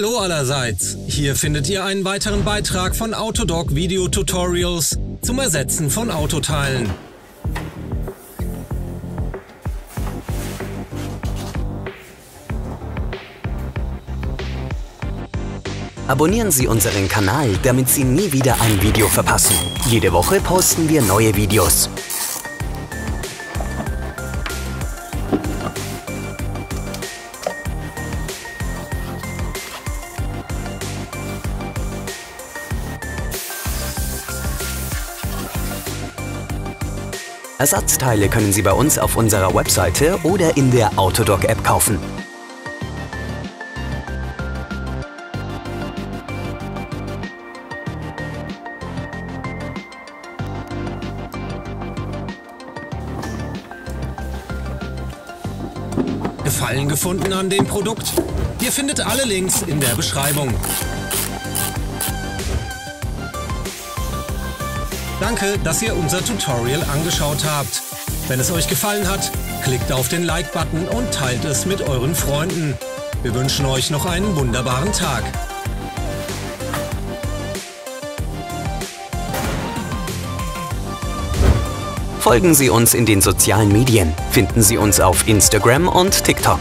Hallo allerseits! Hier findet ihr einen weiteren Beitrag von Autodoc Video Tutorials zum Ersetzen von Autoteilen. Abonnieren Sie unseren Kanal, damit Sie nie wieder ein Video verpassen. Jede Woche posten wir neue Videos. Ersatzteile können Sie bei uns auf unserer Webseite oder in der AUTODOC-App kaufen. Gefallen gefunden an dem Produkt? Ihr findet alle Links in der Beschreibung. Danke, dass ihr unser Tutorial angeschaut habt. Wenn es euch gefallen hat, klickt auf den Like-Button und teilt es mit euren Freunden. Wir wünschen euch noch einen wunderbaren Tag. Folgen Sie uns in den sozialen Medien. Finden Sie uns auf Instagram und TikTok.